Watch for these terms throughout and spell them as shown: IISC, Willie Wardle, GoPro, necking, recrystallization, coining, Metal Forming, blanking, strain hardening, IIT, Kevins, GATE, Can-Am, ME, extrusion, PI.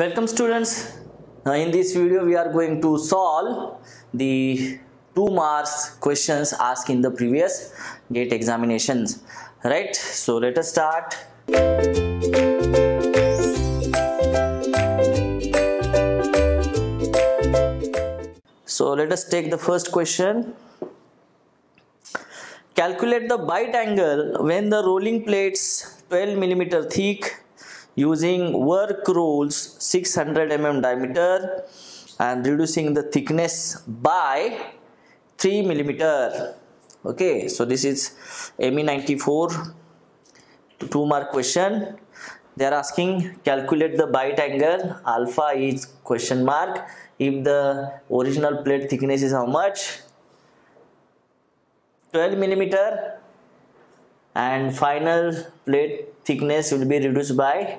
Welcome students. Now in this video we are going to solve the 2 marks questions asked in the previous GATE examinations. Right? So let us start. So let us take the first question. Calculate the bite angle when the rolling plates 12 mm thick using work rolls 600 mm diameter and reducing the thickness by 3 mm. Okay, so this is ME 94 2-mark question. They are asking calculate the bite angle alpha is question mark if the original plate thickness is how much? 12 millimeter and final plate thickness will be reduced by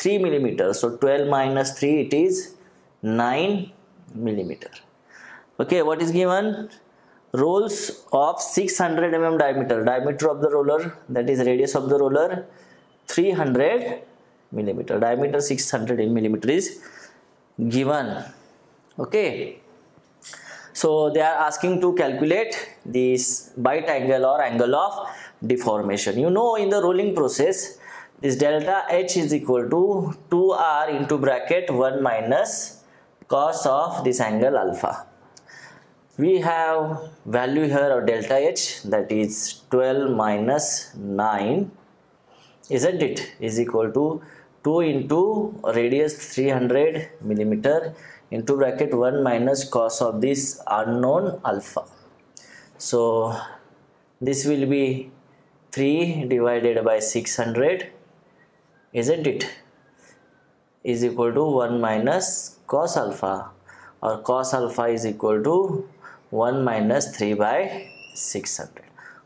3 mm. So 12 minus 3 it is 9 mm. Okay, what is given? Rolls of 600 mm diameter. Diameter of the roller, that is radius of the roller 300 mm. Diameter 600 mm is given. Okay. So they are asking to calculate this bite angle or angle of deformation. You know, in the rolling process, this delta H is equal to 2R into bracket 1 minus cos of this angle alpha. We have value here of delta H, that is 12 minus 9, isn't it? Is equal to 2 into radius 300 millimeter into bracket 1 minus cos of this unknown alpha. So this will be 3 divided by 600, isn't it? Is equal to 1 minus cos alpha, or cos alpha is equal to 1 minus 3 by 600,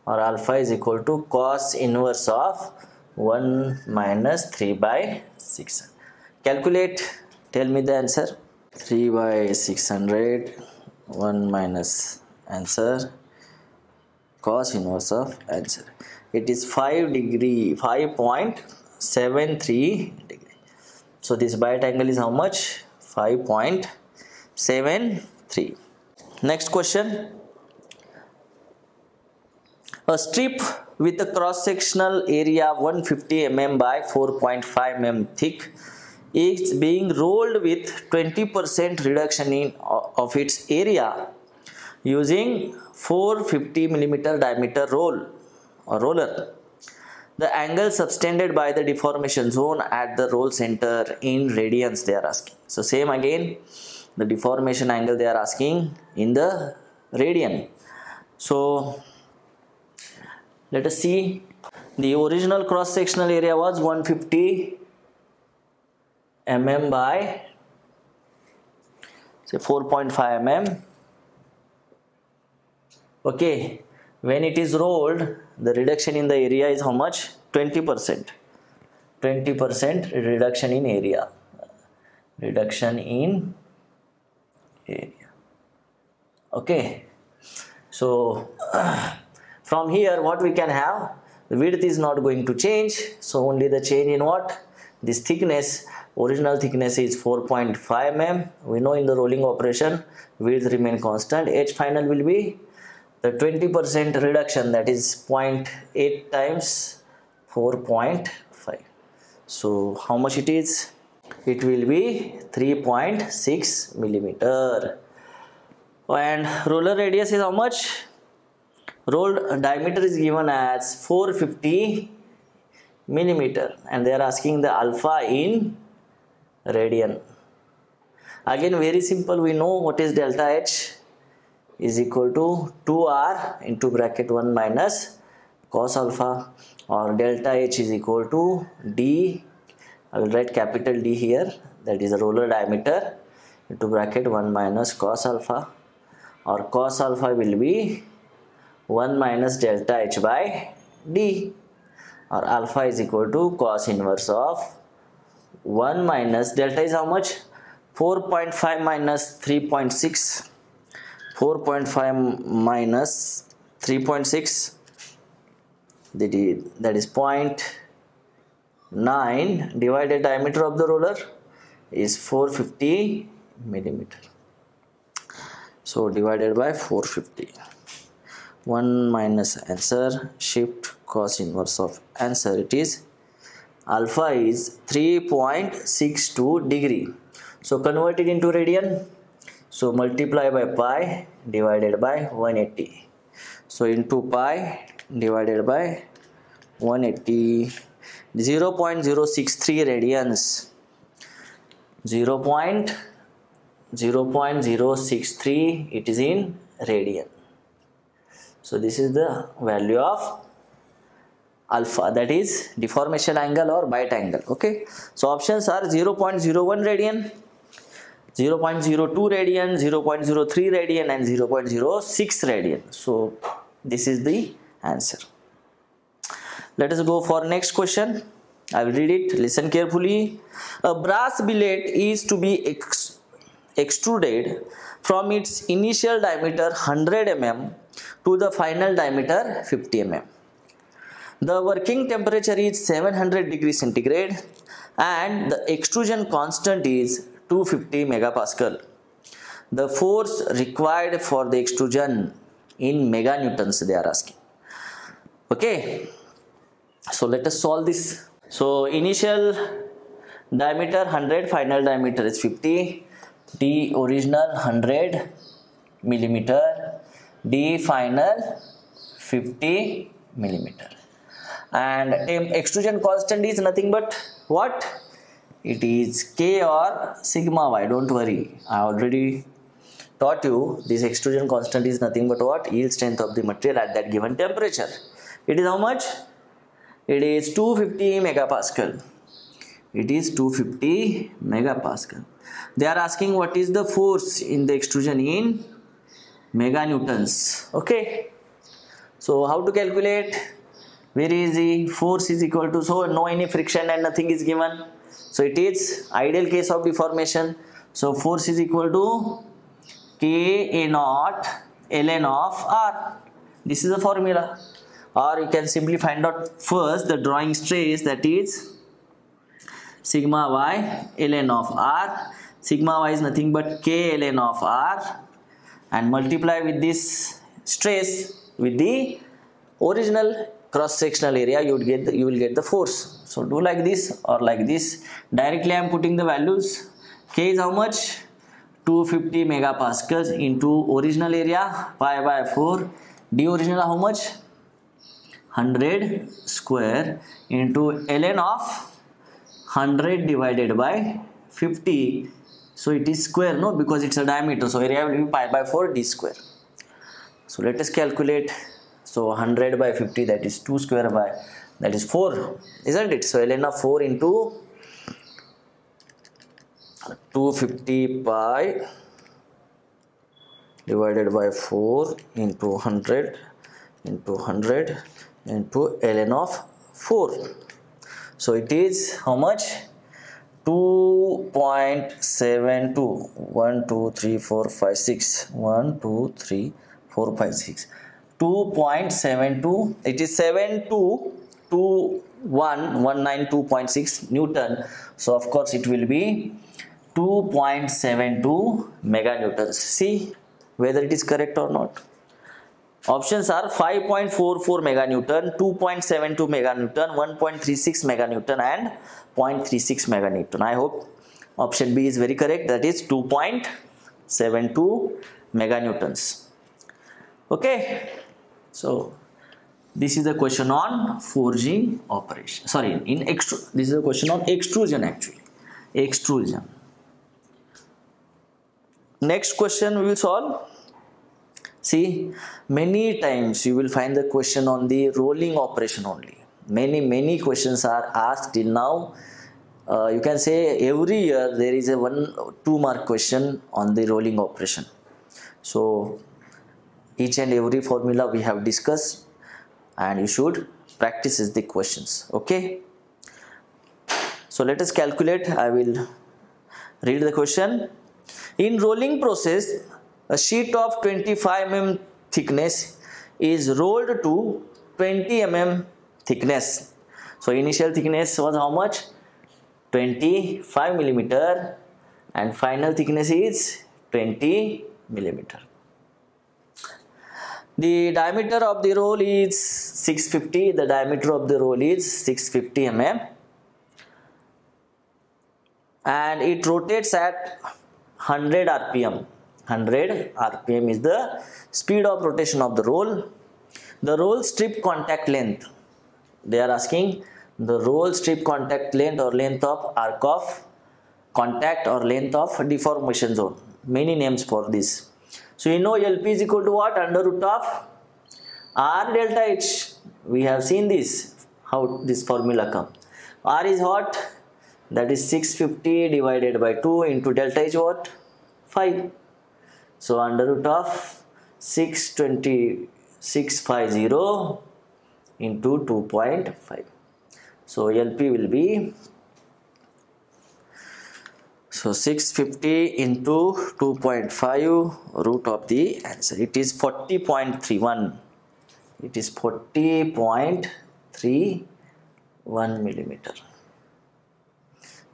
or alpha is equal to cos inverse of 1 minus 3 by 600. Calculate, tell me the answer. 3 by 600, 1 minus answer, cos inverse of answer. It is 5.73 degree. So this bite angle is how much? 5.73. Next question. A strip with a cross-sectional area 150 mm by 4.5 mm thick is being rolled with 20% reduction of its area using 450 mm diameter roll or roller. The angle subtended by the deformation zone at the roll center in radians they are asking. So same again, the deformation angle they are asking in the radian. So let us see. The original cross-sectional area was 150 mm by say 4.5 mm. Okay, when it is rolled, the reduction in the area is how much? 20% reduction in area, okay. So from here what we can have, the width is not going to change, so only the change in what? This thickness. Original thickness is 4.5 mm. We know in the rolling operation width remain constant. H final will be the 20% reduction, that is 0.8 times 4.5. So how much it is? It will be 3.6 millimeter. And roller radius is how much? Roll diameter is given as 450 millimeter, and they are asking the alpha in radian. Again very simple, we know what is delta H is equal to 2R into bracket 1 minus cos alpha, or delta H is equal to D. I will write capital D here, that is the roller diameter into bracket 1 minus cos alpha, or cos alpha will be 1 minus delta H by D, or alpha is equal to cos inverse of 1 minus delta is how much? 4.5 minus 3.6. 4.5 minus 3.6, that is 0.9, divided diameter of the roller is 450 millimeter. So divided by 450. 1 minus answer, shift cos inverse of answer, it is alpha is 3.62 degree. So convert it into radian. So multiply by pi divided by 180. So into pi divided by 180, 0.063 radians. 0.063 it is in radian. So this is the value of alpha, that is deformation angle or bite angle. Okay, so options are 0.01 radian, 0.02 radian, 0.03 radian and 0.06 radian. So this is the answer. Let us go for next question. I will read it. Listen carefully. A brass billet is to be extruded from its initial diameter 100 mm to the final diameter 50 mm. The working temperature is 700 degrees centigrade and the extrusion constant is 250 megapascal. The force required for the extrusion in mega newtons they are asking. Okay. So let us solve this. So initial diameter 100, final diameter is 50. D original 100 millimeter, D final 50 millimeter. And extrusion constant is nothing but what? It is K or sigma y. Don't worry, I already taught you this extrusion constant is nothing but what? Yield strength of the material at that given temperature. It is how much? It is 250 megapascal. It is 250 megapascal. They are asking what is the force in the extrusion in mega newtons. Okay. So how to calculate? Very easy. Force is equal to, so no any friction and nothing is given. So it is ideal case of deformation. So force is equal to K A naught ln of R. This is the formula. Or you can simply find out first the drawing stress, that is sigma y ln of r. Sigma y is nothing but K ln of r, and multiply with this stress with the original cross sectional area, you would get the, you will get the force. So do like this or like this. Directly I am putting the values. K is how much? 250 megapascals into original area pi by 4. D original how much? 100 square into ln of 100 divided by 50. So it is square, no, because it's a diameter. So area will be pi by 4 d square. So let us calculate. So 100 by 50, that is 2 square by, that is 4, isn't it? So ln of 4 into 250 pi divided by 4 into 100 into 100 into ln of 4. So it is how much? 2.72. 1 2 3 4 5 6 1 2 3 4 5 6 2.72. it is 7221192.6 newton. So of course it will be 2.72 mega newtons. See whether it is correct or not. Options are 5.44 mega newton, 2.72 mega newton, 1.36 mega newton and 0.36 mega newton. I hope option B is very correct, that is 2.72 mega newtons. Okay, so this is the question on forging operation. Sorry, in extrusion. This is a question on extrusion actually. Extrusion. Next question we will solve. See, many times you will find the question on the rolling operation only. Many questions are asked till now. You can say every year there is a 1-2 mark question on the rolling operation. So each and every formula we have discussed, and you should practice the questions. Okay. So let us calculate. I will read the question. In rolling process, a sheet of 25 mm thickness is rolled to 20 mm thickness. So initial thickness was how much? 25 millimeter. and final thickness is 20 millimeter. The diameter of the roll is 650. The diameter of the roll is 650 mm, and it rotates at 100 rpm. 100 rpm is the speed of rotation of the roll. The roll strip contact length, they are asking the roll strip contact length or length of arc of contact or length of deformation zone. Many names for this. So you know LP is equal to what? Under root of R delta H. We have seen this, how this formula comes. R is what? That is 650 divided by 2 into delta H what? 5. So under root of 650 into 2.5. So LP will be, so 650 into 2.5 root of the answer. It is 40.31. It is 40.31 millimeter.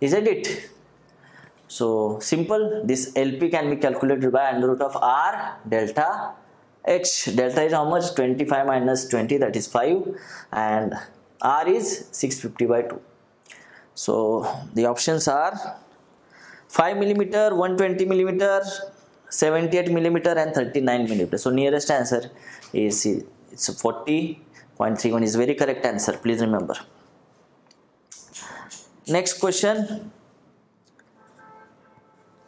Isn't it? So simple. This LP can be calculated by under root of R delta H. Delta is how much? 25 minus 20, that is 5, and R is 650 by 2. So the options are 5 millimeter, 120 millimeter, 78 millimeter, and 39 millimeter. So nearest answer is C. It's 40.31 is very correct answer. Please remember. Next question.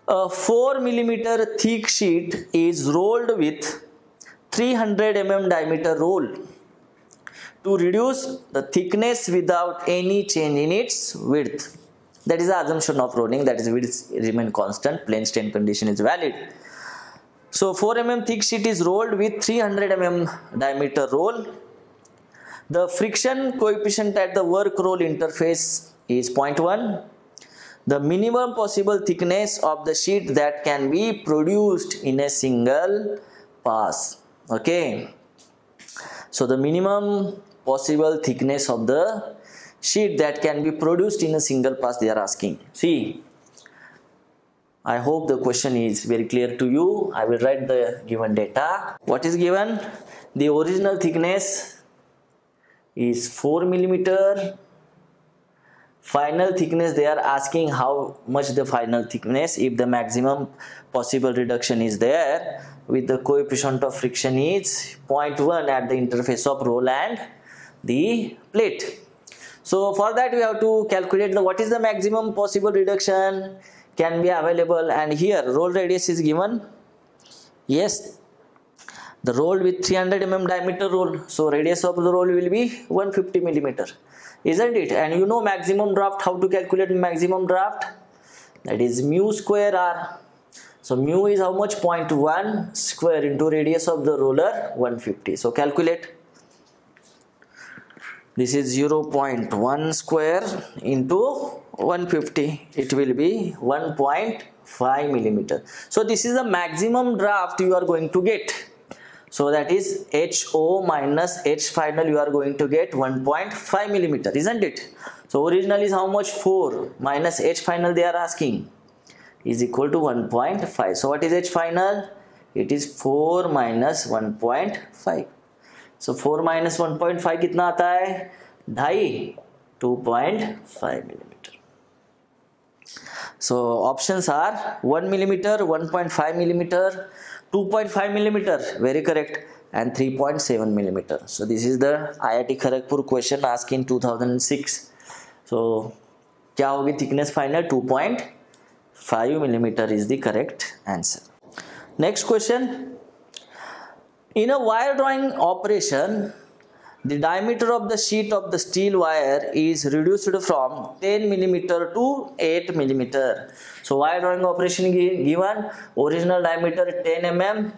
A 4 millimeter thick sheet is rolled with 300 mm diameter roll to reduce the thickness without any change in its width. That is the assumption of rolling, that is width remain constant, plane strain condition is valid. So 4 mm thick sheet is rolled with 300 mm diameter roll. The friction coefficient at the work roll interface is 0.1. The minimum possible thickness of the sheet that can be produced in a single pass. Okay. So the minimum possible thickness of the sheet that can be produced in a single pass they are asking. See, I hope the question is very clear to you. I will write the given data. What is given? The original thickness is 4 millimeter. Final thickness, they are asking how much the final thickness, if the maximum possible reduction is there, with the coefficient of friction is 0.1 at the interface of roll and the plate. So for that we have to calculate the, what is the maximum possible reduction can be available, and here roll radius is given. Yes, the roll with 300 mm diameter roll, so radius of the roll will be 150 millimeter, isn't it? And you know maximum draft, how to calculate maximum draft, that is mu square r. So mu is how much? 0.1 square into radius of the roller 150. So calculate. This is 0.1 square into 150. It will be 1.5 millimeter. So this is the maximum draft you are going to get. So that is HO minus H final, you are going to get 1.5 millimeter, isn't it? So original is how much? 4 minus H final they are asking is equal to 1.5. So what is H final? It is 4 minus 1.5. So 4 minus 1.5 कितना आता है? 2.5 millimeter. So options are 1 millimeter, 1.5 millimeter, 2.5 millimeter, very correct, and 3.7 millimeter. So this is the IIT Kharagpur question asked in 2006. So क्या होगी thickness final? 2.5 millimeter is the correct answer. Next question. In a wire drawing operation, the diameter of the sheet of the steel wire is reduced from 10 millimeter to 8 millimeter. So wire drawing operation given, original diameter 10 mm,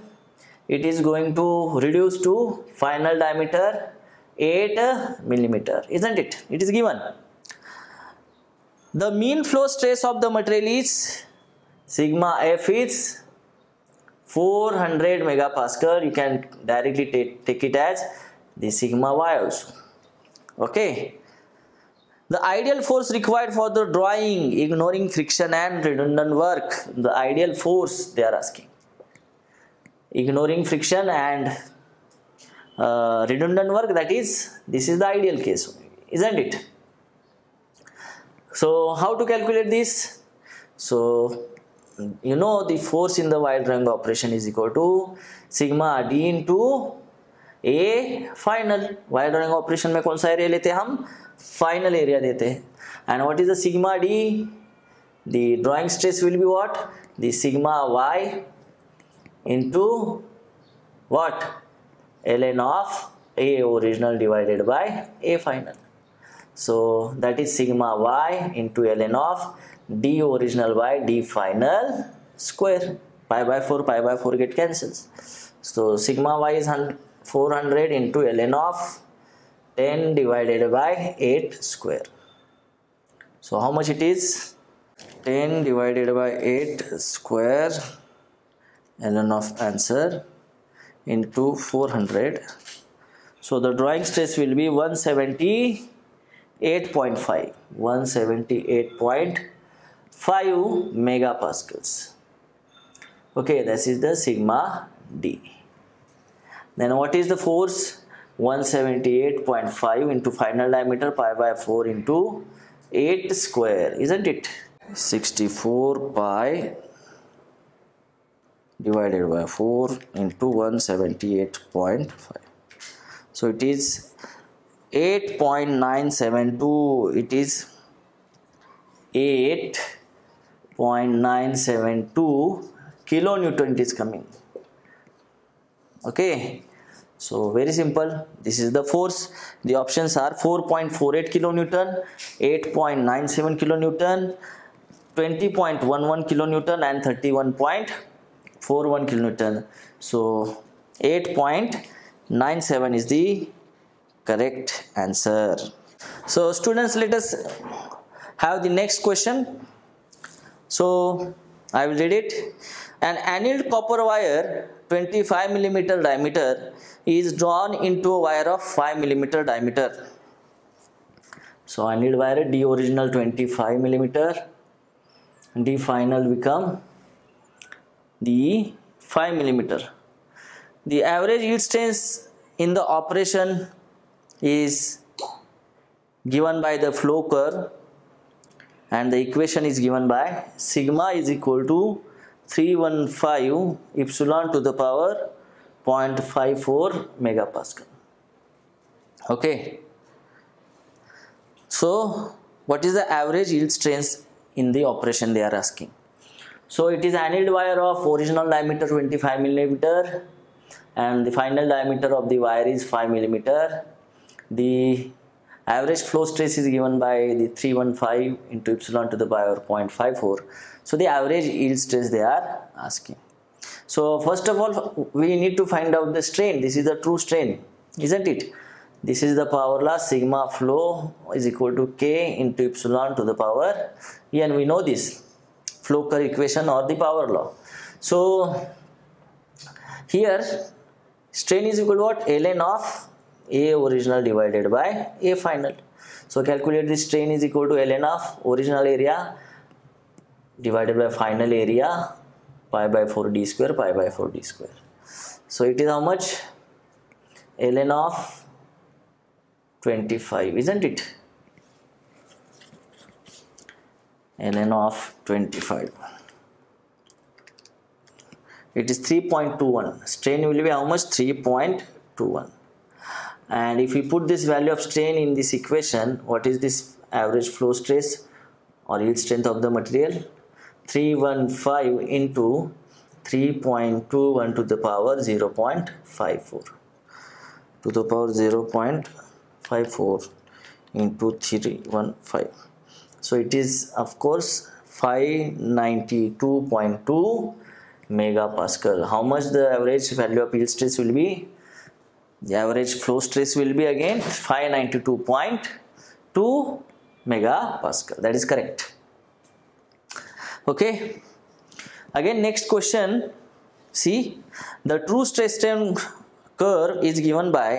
it is going to reduce to final diameter 8 millimeter, isn't it? It is given. The mean flow stress of the material is sigma F is 400 megapascal. You can directly take it as the sigma y also. Okay. The ideal force required for the drawing, ignoring friction and redundant work. The ideal force they are asking. Ignoring friction and redundant work, that is, this is the ideal case, isn't it? So how to calculate this? So you know the force in the wide triangle operation is equal to sigma d into A final. Wire running operation में कौन सा area लेते हैं हम? Final area देते हैं. And what is the sigma D? The drawing stress will be what? The sigma Y into what? ln of A original divided by A final. So that is sigma Y into ln of D original by D final square. Pi by 4 gets cancels. So sigma Y is 400 into ln of 10 divided by 8 square. So how much it is? 10 divided by 8 square ln of answer into 400. So the drawing stress will be 178.5. 178.5 megapascals. Okay, this is the sigma D. Then what is the force? 178.5 into final diameter pi by 4 into 8 square, isn't it? 64 pi divided by 4 into 178.5. So it is 8.972. It is 8.972 kilonewton is coming. Okay, so very simple. This is the force. The options are 4.48 kilonewton, 8.97 kilonewton, 20.11 kilonewton, and 31.41 kilonewton. So 8.97 is the correct answer. So students, let us have the next question. So I will read it. An annealed copper wire 25 millimeter diameter is drawn into a wire of 5 millimeter diameter. So annealed wire D original 25 millimeter, D final become the 5 millimeter. The average yield strength in the operation is given by the flow curve, and the equation is given by sigma is equal to 315 epsilon to the power 0.54 megapascal. Okay. So, what is the average yield strength in the operation they are asking? So, it is annealed wire of original diameter 25 millimeter, and the final diameter of the wire is 5 millimeter. The average flow stress is given by the 315 into epsilon to the power 0.54. So the average yield stress they are asking. So first of all, we need to find out the strain. This is the true strain, isn't it? This is the power law. Sigma flow is equal to K into epsilon to the power and we know this flow curve equation or the power law. So here strain is equal to what? Ln of A original divided by A final. So calculate this strain is equal to ln of original area divided by final area pi by 4 d square pi by 4 d square. So it is how much? Ln of 25, isn't it? Ln of 25. It is 3.21. Strain will be how much? 3.21. And if we put this value of strain in this equation, what is this average flow stress or yield strength of the material? 315 into 3.21 to the power 0.54 to the power 0.54 into 315. So it is of course 592.2 megapascal. How much the average value of yield stress will be? The average flow stress will be again 592.2 megapascal. That is correct. Okay. Again, next question. See, the true stress strain curve is given by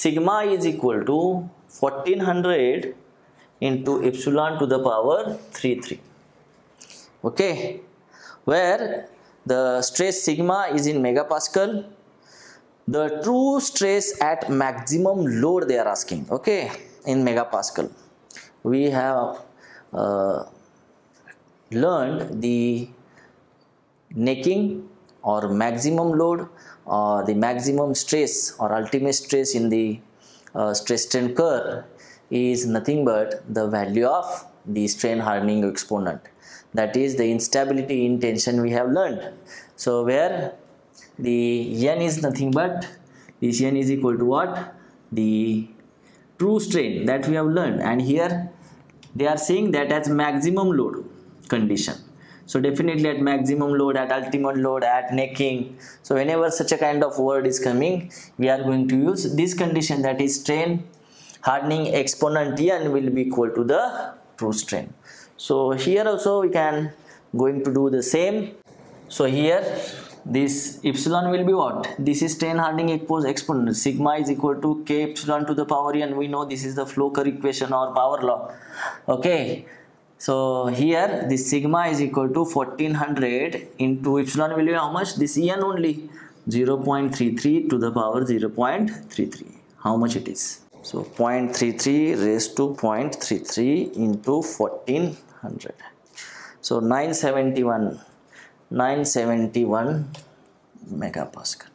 sigma is equal to 1400 into epsilon to the power 3,3. Okay, where the stress sigma is in megapascal. The true stress at maximum load they are asking. Okay, in megapascal. We have learned the necking or maximum load or the maximum stress or ultimate stress in the stress strain curve is nothing but the value of the strain hardening exponent, that is the instability in tension we have learned. So where the n is nothing but this n is equal to what? The true strain that we have learned, and here they are saying that as maximum load condition. So definitely at maximum load, at ultimate load, at necking. So whenever such a kind of word is coming, we are going to use this condition, that is strain hardening exponent n will be equal to the true strain. So here also we can going to do the same. So here this epsilon will be what? This is strain hardening exponent. Sigma is equal to k epsilon to the power n. We know this is the flow curve equation or power law. Okay. So here this sigma is equal to 1400 into epsilon will be how much? This n only 0.33 to the power 0.33. How much it is? So 0.33 raised to 0.33 into 1400. So 971 megapascal.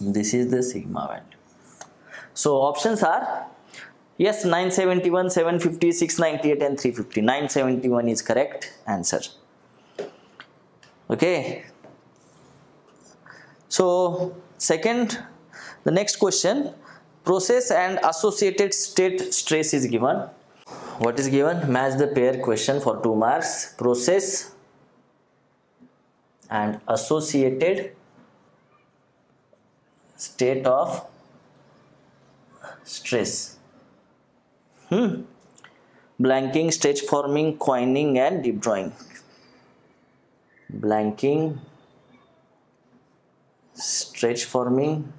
This is the sigma value. So options are yes, 971, 750, 698 and 350. 971 is correct answer. Okay. So second, the next question, process and associated state stress is given. What is given? Match the pair question for 2 marks. Process and associated state of stress. Blanking, stretch forming, coining and deep drawing. Blanking, stretch forming,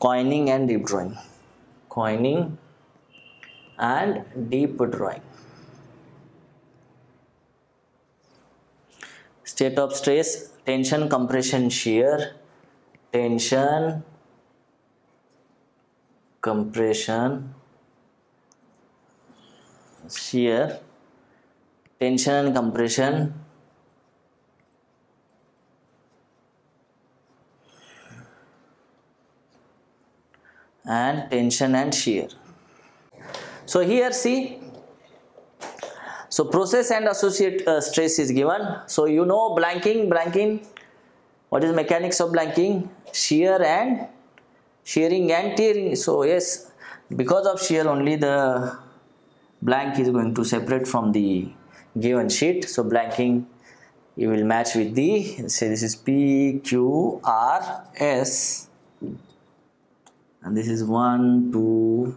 coining and deep drawing. Coining and deep drawing. State of stress, tension, compression, shear. Tension, compression, shear, tension and compression, and tension and shear. So here see, so process and associate stress is given. So you know blanking. What is mechanics of blanking? Shear and shearing and tearing. So yes, because of shear only the blank is going to separate from the given sheet. So blanking you will match with the, say this is P, Q, R, S, and this is 1, 2,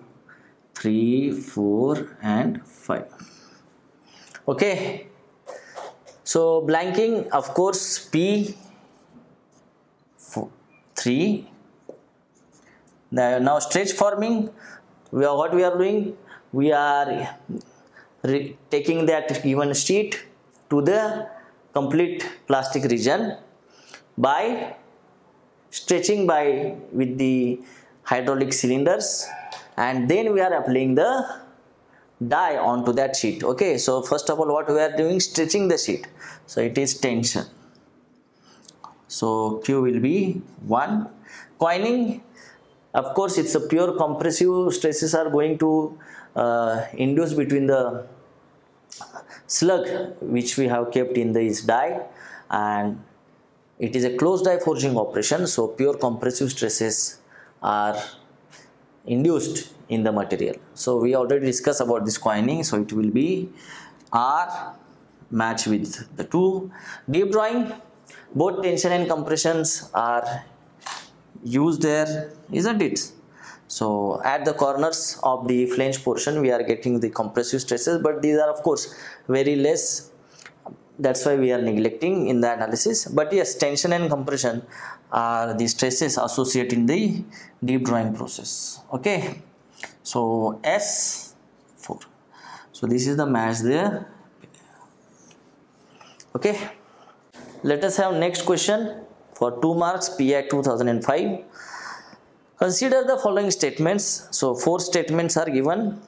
3, 4 and 5. Okay. So blanking, of course, P, 3. Now stretch forming, we are taking that given sheet to the complete plastic region by stretching with the hydraulic cylinders, and then we are applying the die onto that sheet. Okay, so first of all what we are doing, stretching the sheet, so it is tension. So Q will be 1. Coining, of course, it's a pure compressive stresses are going to induce between the slug which we have kept in this die, and it is a closed die forging operation. So pure compressive stresses are induced in the material. So we already discussed about this coining. So it will be R match with the 2. Deep drawing. Both tension and compressions are used there, isn't it? So at the corners of the flange portion we are getting the compressive stresses, but these are of course very less That's why we are neglecting in the analysis. But yes, tension and compression are the stresses associated in the deep drawing process. Okay, so S4. So this is the match there. Okay, let us have next question for 2 marks, PI 2005. Consider the following statements. So 4 statements are given.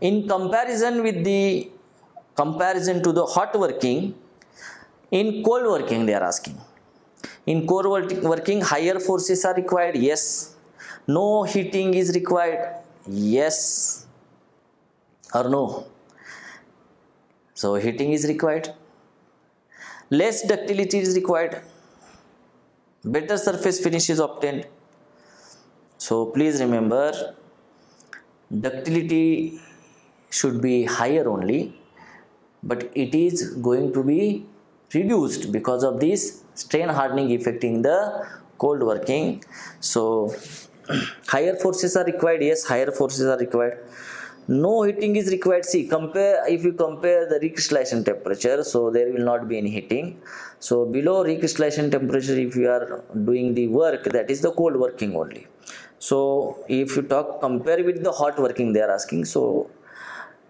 In comparison with the the hot working, in cold working they are asking. In cold working, higher forces are required. Yes. No heating is required. Yes. Or no. So heating is required. Less ductility is required. Better surface finish is obtained. So please remember, ductility should be higher only, but it is going to be reduced because of this strain hardening effect in the cold working. So higher forces are required. Yes, higher forces are required. No heating is required. See, if you compare the recrystallization temperature, so there will not be any heating. So below recrystallization temperature, if you are doing the work, that is the cold working only. So if you compare with the hot working, they are asking. So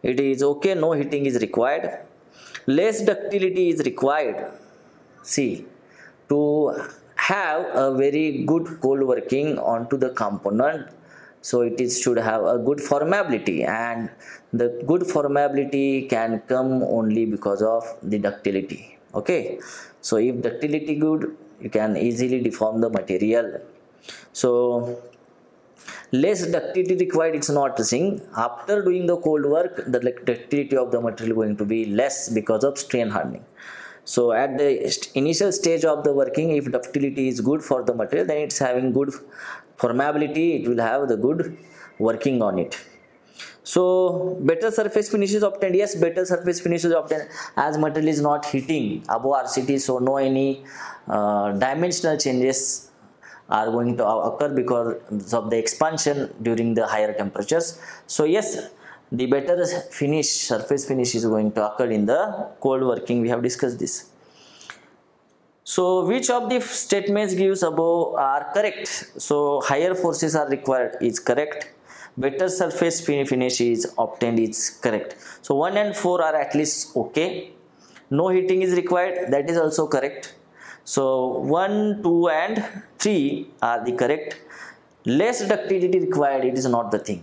it is okay. No heating is required. Less ductility is required. See, to have a very good cold working onto the component, so it is should have a good formability, and the good formability can come only because of the ductility. Okay, so if ductility good, you can easily deform the material. So less ductility required, it's not saying after doing the cold work the ductility of the material going to be less because of strain hardening. So at the initial stage of the working, if ductility is good for the material, then it's having good formability, it will have the good working on it. So better surface finish is obtained. Yes, better surface finish is obtained as material is not heating above RCT, so no any dimensional changes are going to occur because of the expansion during the higher temperatures. So yes, the better finish, surface finish is going to occur in the cold working. We have discussed this. So which of the statements gives above are correct? So higher forces are required is correct. Better surface finish is obtained is correct. So 1 and 4 are at least okay. No heating is required, that is also correct. So 1, 2 and 3 are the correct. Less ductility required, it is not the thing.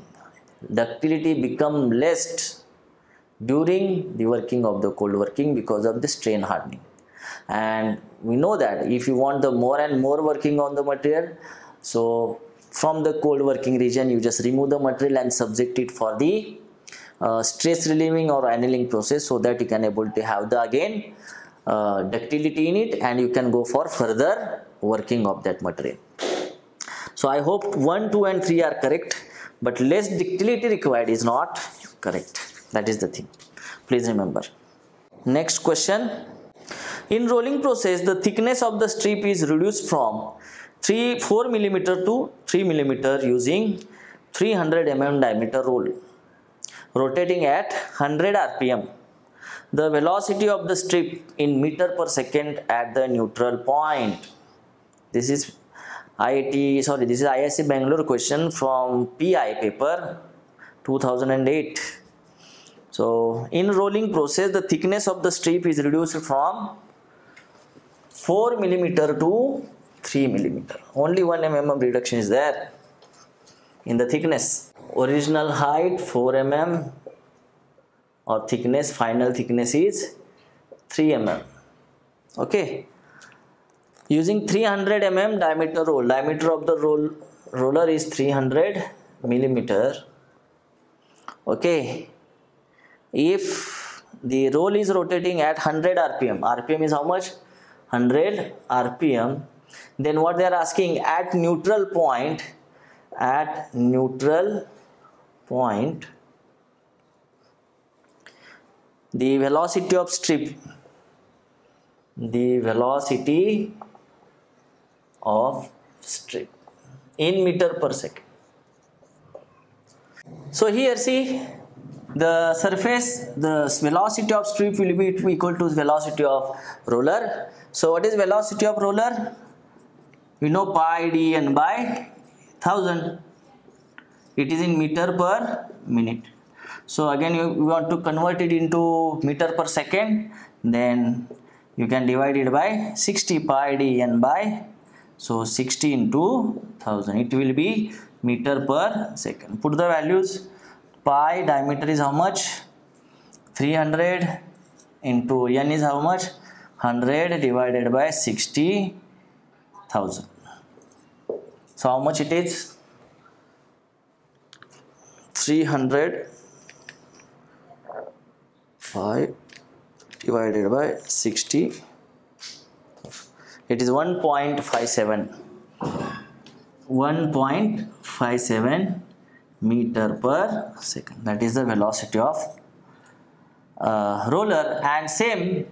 Ductility become less during the working of the cold working because of the strain hardening. And we know that if you want the more and more working on the material, so from the cold working region you just remove the material and subject it for the stress relieving or annealing process, so that you can able to have the again ductility in it, and you can go for further working of that material. So I hope 1, 2 and 3 are correct, but less ductility required is not correct. That is the thing. Please remember. Next question. In rolling process, the thickness of the strip is reduced from 4 mm to 3 mm using 300 mm diameter roll, rotating at 100 rpm. The velocity of the strip in meter per second at the neutral point. This is IISC Bangalore question from PI paper 2008. So in rolling process, the thickness of the strip is reduced from 4 mm to 3 mm. Only 1 mm reduction is there in the thickness. Original height 4 mm or thickness, final thickness is 3 mm. Okay. Using 300 mm diameter roll, diameter of the roller is 300 mm. Okay. If the roll is rotating at 100 rpm, rpm is how much? 100 rpm. Then what they are asking, at neutral point, the velocity of strip, in meter per second. So here see, the surface, the velocity of strip will be equal to velocity of roller. So what is velocity of roller? We know pi d n by 1000. It is in meter per minute. So again you want to convert it into meter per second, then you can divide it by 60 pi d n by, so 60 into 1000. It will be meter per second. Put the values. Pi diameter is how much? 300 into n is how much? 100 divided by 60,000. So how much it is? 300 pi divided by 60. It is 1.57. 1.57 meter per second. That is the velocity of roller. And same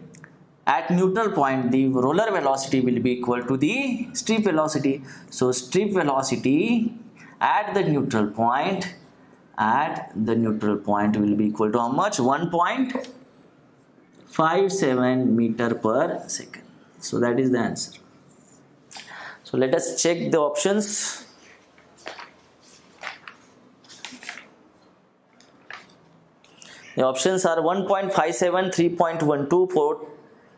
at neutral point, the roller velocity will be equal to the strip velocity. So strip velocity at the neutral point will be equal to how much? 1.57 meter per second. So that is the answer. So let us check the options. The options are 1.57, 3.12,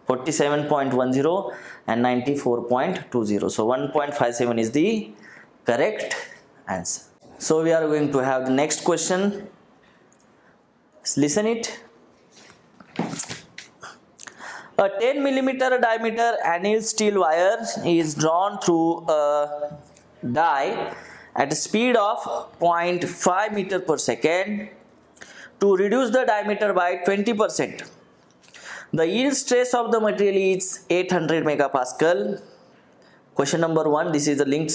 47.10 and 94.20. So 1.57 is the correct answer. So we are going to have the next question. Let's listen it. A 10 millimeter diameter annealed steel wire is drawn through a die at a speed of 0.5 meter per second. To reduce the diameter by 20%. The yield stress of the material is 800 megapascal. Question number 1. This is the linked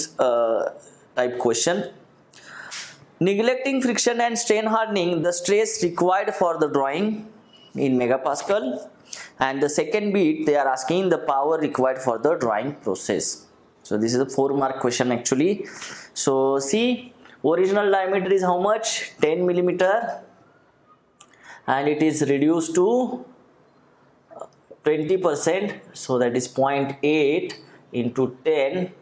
type question. Neglecting friction and strain hardening, the stress required for the drawing in megapascal. And the second bit, they are asking the power required for the drawing process. So this is a 4-mark question actually. So see, original diameter is how much? 10 millimeter. And it is reduced to 20%, so that is 0.8 into 10.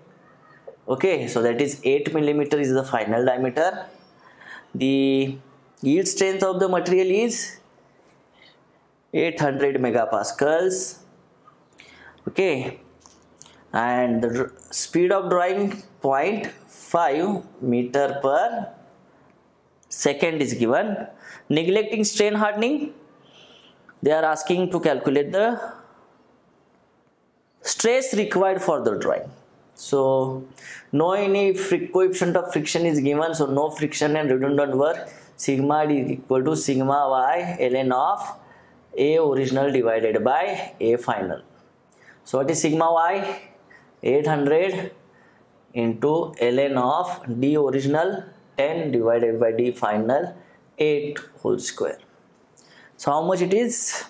Okay, so that is 8 millimeter is the final diameter. The yield strength of the material is 800 megapascals. Okay, and the speed of drawing 0.5 meter per second is given. Neglecting strain hardening, they are asking to calculate the stress required for the drawing. So no any coefficient of friction is given, so no friction and redundant work. Sigma d is equal to sigma y ln of a original divided by a final. So what is sigma y? 800 into ln of d original 10 divided by d final 8 whole square. So how much it is?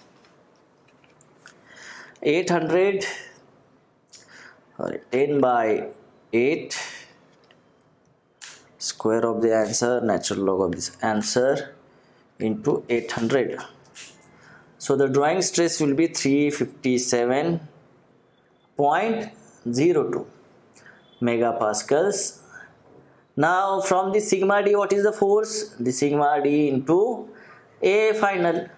800 sorry, 10 by 8 square of the answer, natural log of this answer into 800. So the drawing stress will be 357.02 megapascals. Now from the sigma d, what is the force? The sigma d into a final,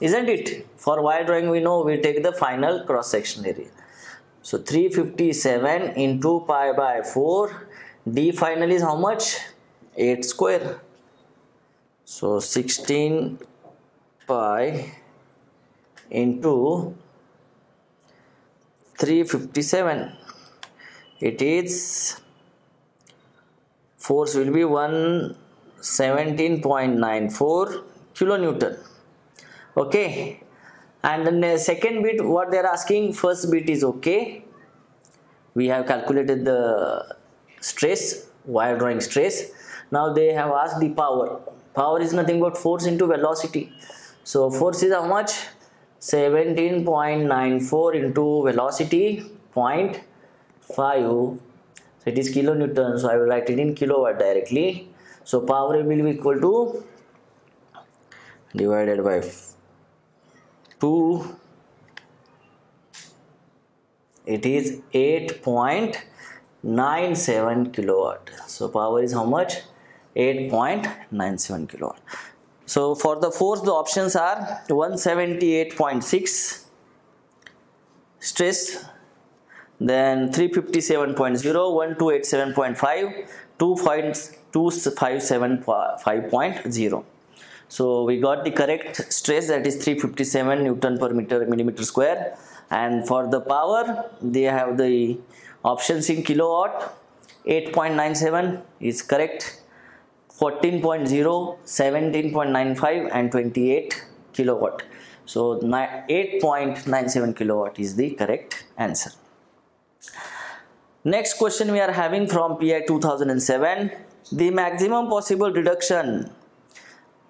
isn't it? For wire drawing we know we take the final cross section area. So 357 into pi by 4. D final is how much? 8 square. So 16 pi into 357. It is force will be 117.94 kilonewton. Okay, and then the second bit, what they are asking? First bit is okay, we have calculated the stress, wire drawing stress. Now they have asked the power. Power is nothing but force into velocity. So force is how much? 17.94 into velocity 0.5. It is kilonewton, so I will write it in kilowatt directly. So power will be equal to divided by 2, it is 8.97 kilowatt. So power is how much? 8.97 kilowatt. So for the force, the options are 178.6 stress, then 357.0, 1287.5, 257.5.0. So we got the correct stress, that is 357 Newton per millimeter square. And for the power, they have the options in kilowatt. 8.97 is correct, 14.0, 17.95 and 28 kilowatt. So 8.97 kilowatt is the correct answer. Next question we are having from PI 2007. The maximum possible reduction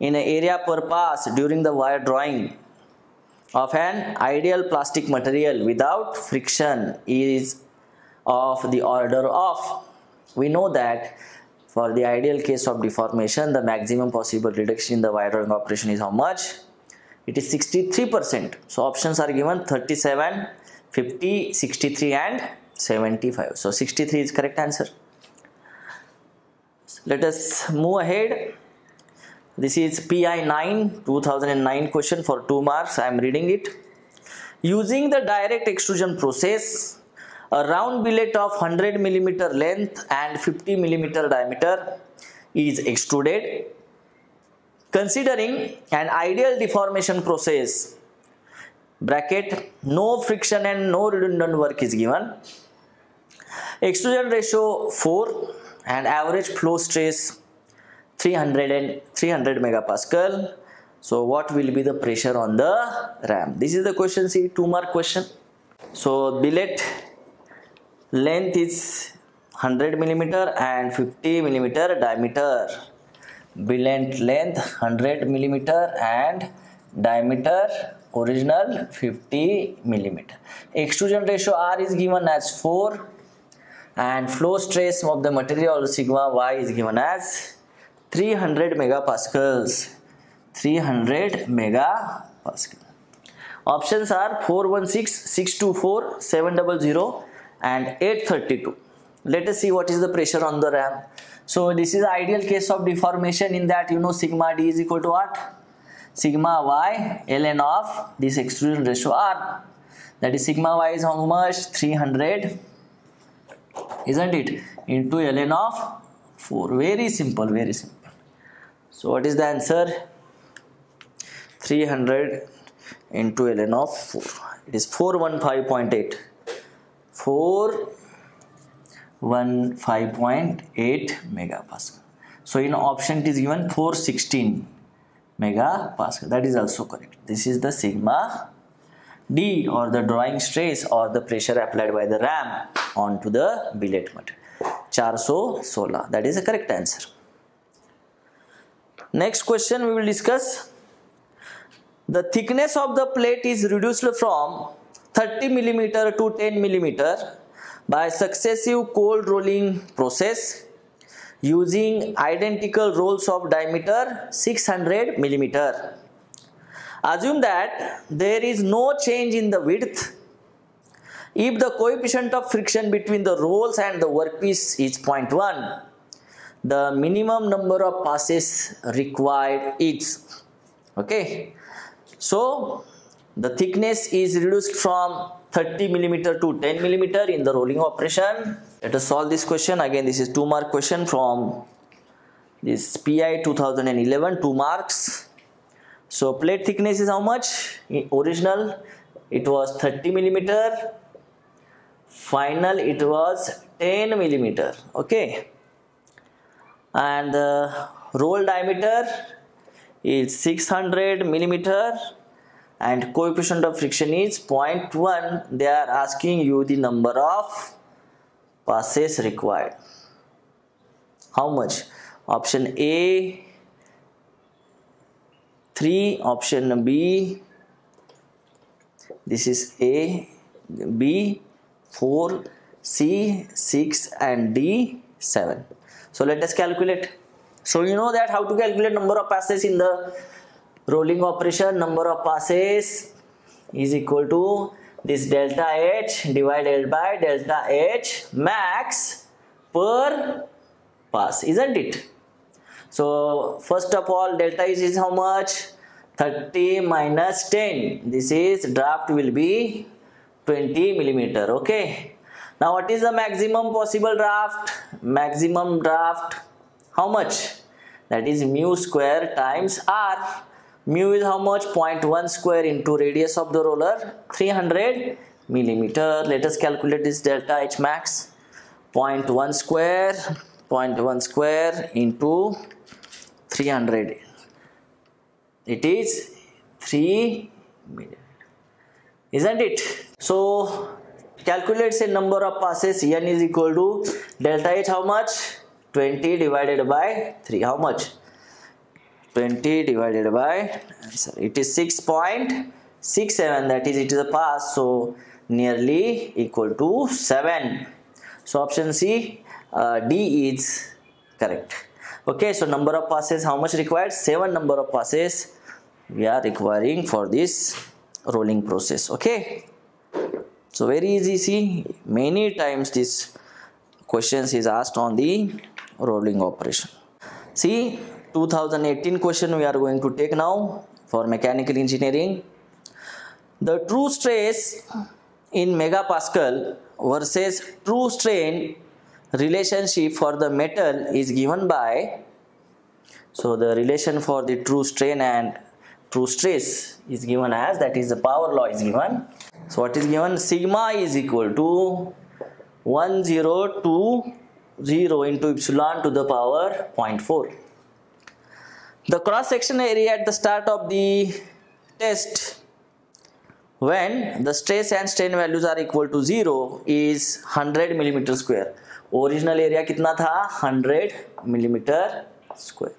in an area per pass during the wire drawing of an ideal plastic material without friction is of the order of. We know that for the ideal case of deformation, the maximum possible reduction in the wire drawing operation is how much? It is 63%. So options are given 37, 50, 63 and 75. So 63 is correct answer. Let us move ahead. This is PI 9 2009 question for 2 marks. I am reading it. Using the direct extrusion process, a round billet of 100 millimeter length and 50 millimeter diameter is extruded. Considering an ideal deformation process, bracket, no friction and no redundant work is given, extrusion ratio 4 and average flow stress 300 megapascal. So what will be the pressure on the ram? This is the question, see, 2 mark question. So billet length is 100 millimeter and 50 millimeter diameter. Billet length 100 millimeter and diameter original 50 millimeter. Extrusion ratio R is given as 4 and flow stress of the material sigma Y is given as 300 megapascals. 300 megapascal. Options are 416, 624, 700 and 832. Let us see what is the pressure on the ram. So this is ideal case of deformation, in that you know sigma D is equal to what? Sigma Y ln of this extrusion ratio R. That is sigma Y is how much? 300, isn't it? Into ln of 4. Very simple, very simple. So what is the answer? 300 into ln of 4. It is 415.8. 415.8 megapascal. So in option it is given 416 megapascal. That is also correct. This is the sigma D or the drawing stress or the pressure applied by the ram onto the billet material. 416, that is the correct answer. Next question we will discuss. The thickness of the plate is reduced from 30 millimeter to 10 millimeter by successive cold rolling process using identical rolls of diameter 600 millimeter. Assume that there is no change in the width. If the coefficient of friction between the rolls and the workpiece is 0.1, the minimum number of passes required is, okay. So the thickness is reduced from 30 millimeter to 10 millimeter in the rolling operation. Let us solve this question. Again, this is 2 mark question from this PI 2011, 2 marks. So plate thickness is how much? In original, it was 30 millimeter. Final it was 10 millimeter, okay, and the roll diameter is 600 millimeter and coefficient of friction is 0.1. They are asking you the number of passes required. How much? Option A 3, option B, this is A, B 4, C 6 and D 7. So let us calculate. So you know that how to calculate number of passes in the rolling operation, number of passes is equal to this delta H divided by delta H max per pass, isn't it? So first of all, delta H is how much? 30 minus 10. This is draft will be 20 millimeter. Okay. Now what is the maximum possible draft? Maximum draft how much? That is mu square times r. Mu is how much? 0.1 square into radius of the roller, 300 millimeter. Let us calculate this delta H max. 0.1 square into 300. It is 3 millimeter. Isn't it? So calculates a number of passes. N is equal to delta H how much? 20 divided by 3. How much? 20 divided by, sorry, it is 6.67, that is it is a pass, so nearly equal to 7. So option C, D is correct. Okay, so number of passes how much required? 7 number of passes we are requiring for this rolling process. Okay, so very easy. See, many times this questions is asked on the rolling operation. See, 2018 question we are going to take now for mechanical engineering. The true stress in megapascal versus true strain relationship for the metal is given by, so the relation for the true strain and true stress is given as, that is the power law is given. So what is given? Sigma is equal to 1020 into epsilon to the power 0.4. The cross section area at the start of the test when the stress and strain values are equal to 0 is 100 millimeter square. Original area कितना था? 100 millimeter square.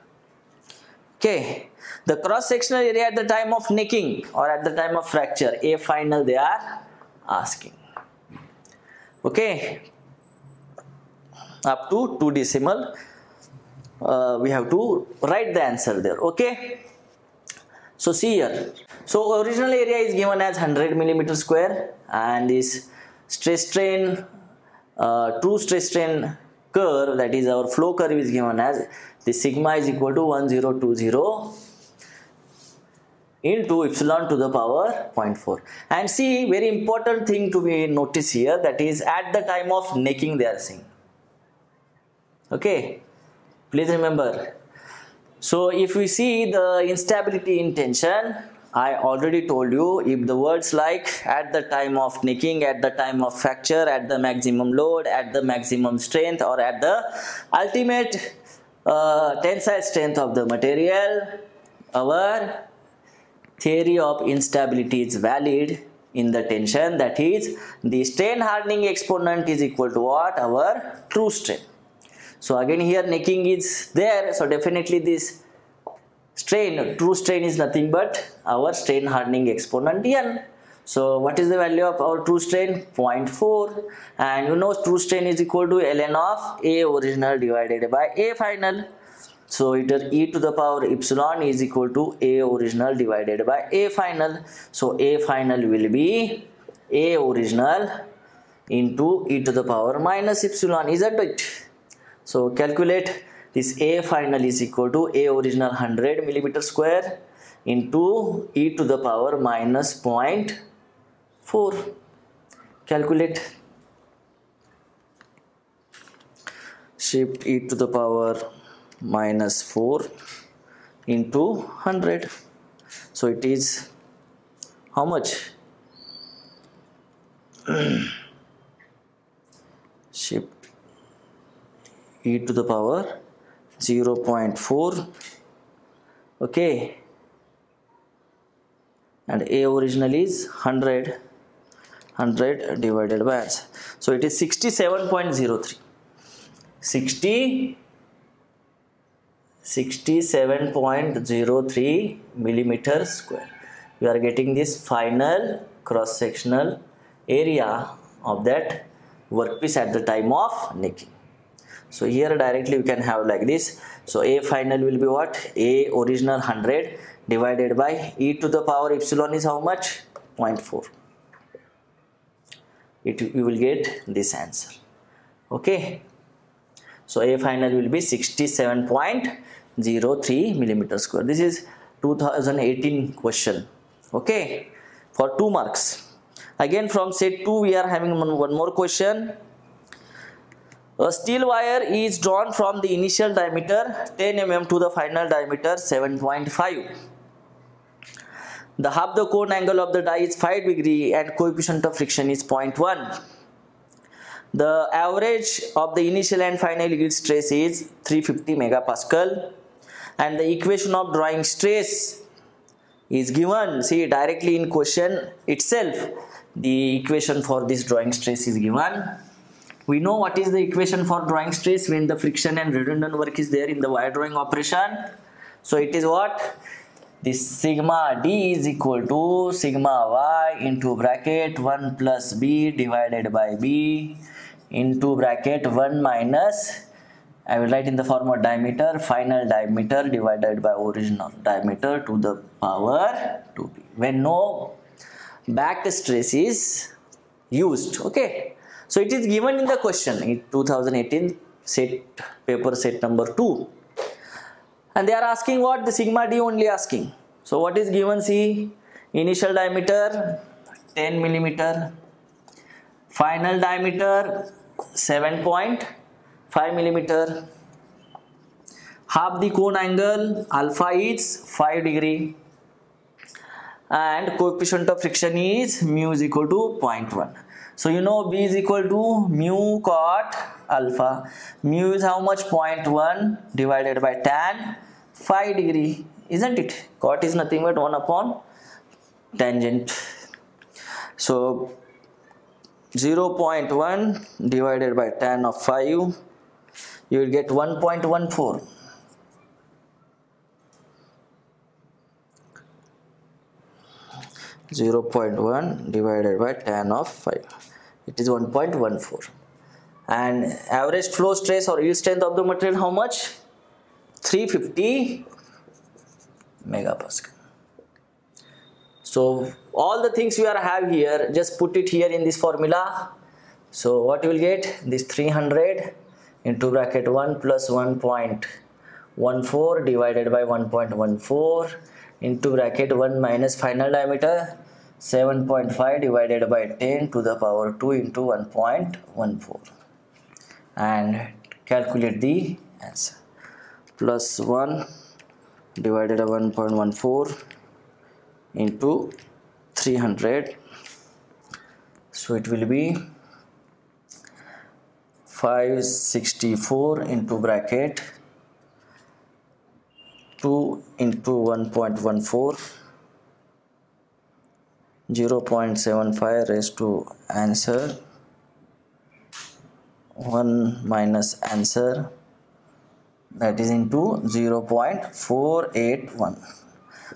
Okay, the cross sectional area at the time of necking और at the time of fracture, A final they are asking. Okay, up to 2 decimal we have to write the answer there. Okay, so see here, so original area is given as 100 millimeter square and this stress strain true stress strain curve, that is our flow curve, is given as the sigma is equal to 1020 into epsilon to the power 0.4. And see, very important thing to be noticed here, that is at the time of necking they are saying. Okay, please remember. So if we see the instability in tension, I already told you, if the words like at the time of necking, at the time of fracture, at the maximum load, at the maximum strength, or at the ultimate tensile strength of the material, our theory of instability is valid in the tension, that is the strain hardening exponent is equal to what? Our true strain. So again here necking is there, so definitely this strain, true strain, is nothing but our strain hardening exponent n. So what is the value of our true strain? 0.4, and you know true strain is equal to ln of a original divided by a final. So it is e to the power epsilon is equal to a original divided by a final. So a final will be a original into e to the power minus epsilon, isn't it? So calculate. This A final is equal to A original 100 millimeter square into e to the power minus 0.4. Calculate. Shift e to the power minus 4 into 100. So it is how much? Shift e to the power 0.4. okay, and a original is 100 divided by r, so it is 67.03 millimeter square. We are getting this final cross sectional area of that workpiece at the time of necking. So here directly we can have like this. So A final will be what? A original 100 divided by e to the power epsilon is how much? 0.4. You will get this answer. Okay. So A final will be 67.03 millimeter square. This is 2018 question. Okay. For 2 marks. Again from set 2 we are having one more question. A steel wire is drawn from the initial diameter 10 mm to the final diameter 7.5. The half the cone angle of the die is 5 degree and coefficient of friction is 0.1. The average of the initial and final yield stress is 350 megapascal and the equation of drawing stress is given. See, directly in question itself the equation for this drawing stress is given. We know what is the equation for drawing stress when the friction and redundant work is there in the wire drawing operation. So it is what? This sigma d is equal to sigma y into bracket 1 plus b divided by b into bracket 1 minus, I will write in the form of diameter, final diameter divided by original diameter to the power 2b when no back stress is used. Okay. So it is given in the question in 2018 set paper set number 2. And they are asking what? The sigma d only asking. So what is given? See, initial diameter 10 millimeter, final diameter 7.5 millimeter, half the cone angle alpha is 5 degree and coefficient of friction is mu is equal to 0.1. So you know B is equal to mu cot alpha. Mu is how much? 0.1 divided by tan 5 degree, isn't it? Cot is nothing but 1 upon tangent. So 0.1 divided by tan of 5, you will get 1.14. It is 1.14. And average flow stress or yield strength of the material, how much? 350 megapascal. So all the things we are have here, just put it here in this formula. So what you will get? This 300 into bracket 1 plus 1.14 divided by 1.14 into bracket 1 minus final diameter 7.5 divided by 10 to the power 2 into 1.14 and calculate the answer. Plus 1 divided by 1.14 into 300. So it will be 564 into bracket 2 into 1.14, 0.75 raised to answer 1 minus answer, that is into 0.481.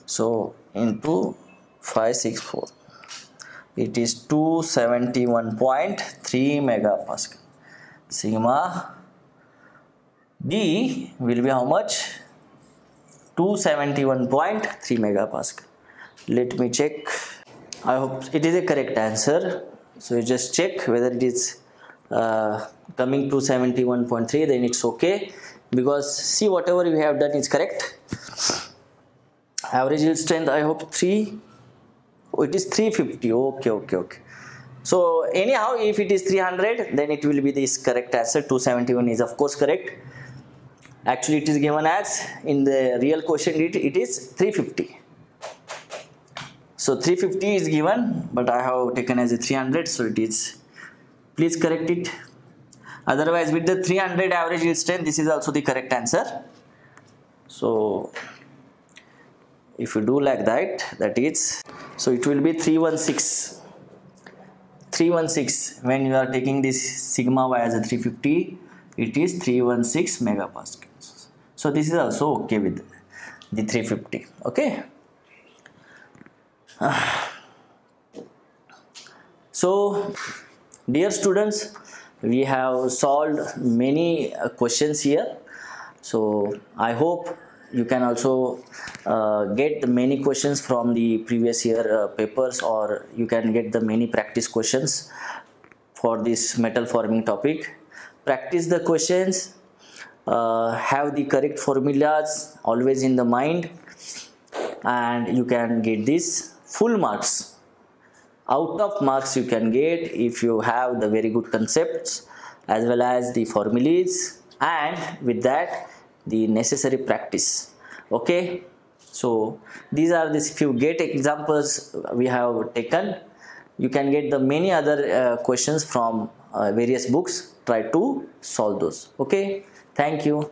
So into 564, it is 271.3 megapascal. Sigma D will be how much? 271.3 megapascal. Let me check. I hope it is a correct answer. So you just check whether it is coming to 271.3, then it's okay, because see whatever we have done is correct. Average yield strength, I hope 3. Oh, it is 350. Okay. So anyhow, if it is 300, then it will be this correct answer. 271 is of course correct. Actually it is given as, in the real question it is 350. So 350 is given, but I have taken as a 300, so it is, please correct it. Otherwise with the 300 average yield strength, this is also the correct answer. So if you do like that, that is, so it will be 316 when you are taking this sigma y as a 350. It is 316 megapascals. So this is also okay with the 350. Okay. So dear students, we have solved many questions here. So I hope you can also get many questions from the previous year papers, or you can get the many practice questions for this metal forming topic. Practice the questions, have the correct formulas always in the mind, and you can get this full marks. Out of marks you can get if you have the very good concepts as well as the formulas, and with that the necessary practice. Okay, so these are these few GATE examples we have taken. You can get the many other questions from various books. Try to solve those. Okay, thank you.